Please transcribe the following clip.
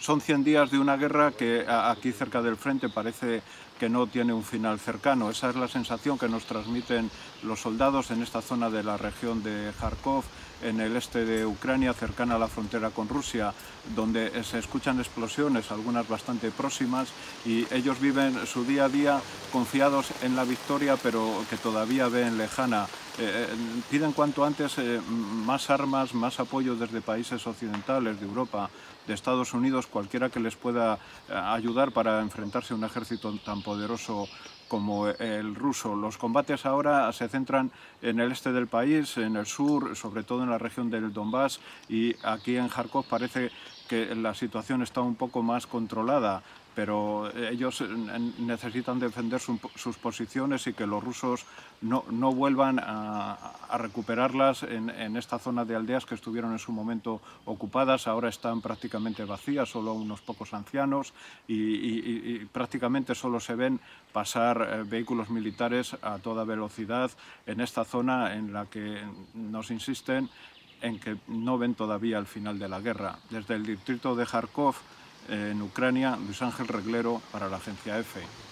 Son 100 días de una guerra que aquí cerca del frente parece que no tiene un final cercano. Esa es la sensación que nos transmiten los soldados en esta zona de la región de Járkov, en el este de Ucrania, cercana a la frontera con Rusia, donde se escuchan explosiones, algunas bastante próximas, y ellos viven su día a día confiados en la victoria, pero que todavía ven lejana. Piden cuanto antes más armas, más apoyo desde países occidentales, de Europa, de Estados Unidos, cualquiera que les pueda ayudar para enfrentarse a un ejército tan poderoso como el ruso. Los combates ahora se centran en el este del país, en el sur, sobre todo en la región del Donbass, y aquí en Járkov parece que la situación está un poco más controlada, pero ellos necesitan defender sus posiciones y que los rusos no vuelvan a recuperarlas en esta zona de aldeas que estuvieron en su momento ocupadas. Ahora están prácticamente vacías, solo unos pocos ancianos, y prácticamente solo se ven pasar vehículos militares a toda velocidad en esta zona en la que nos insisten en que no ven todavía el final de la guerra. Desde el distrito de Járkov, en Ucrania, Luis Ángel Reglero para la agencia EFE.